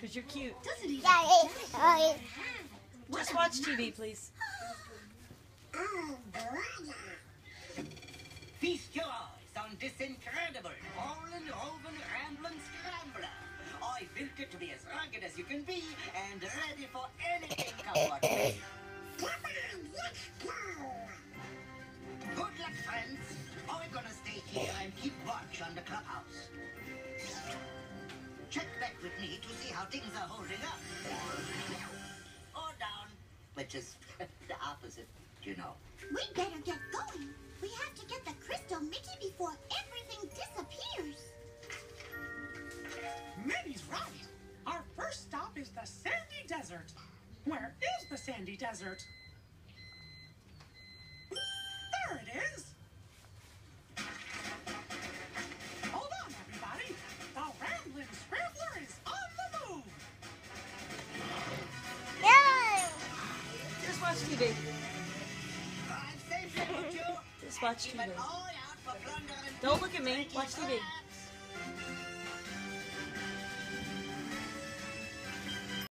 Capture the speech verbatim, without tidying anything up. because you're cute. Just watch T V, please. Feast your eyes on this incredible rolling, roving, rambling scrambler. I built it to be as rugged as you can be and ready for anything come what may. Come on, let's go. Good luck, friends. I'm gonna stay here and keep watch on the clubhouse. Check back with me to see how things are holding up. Or down, which is the opposite, you know. We better get going. We have to get the crystal, Mickey, before everything disappears. Minnie's right. Our first stop is the Sandy Desert. Where is the Sandy Desert? There it is. Hold on, everybody. The Ramblin' Scrambler is on the move. Yay! Just watch T V. I'm safe here with you. Just watch T V. Don't look at me. Watch T V.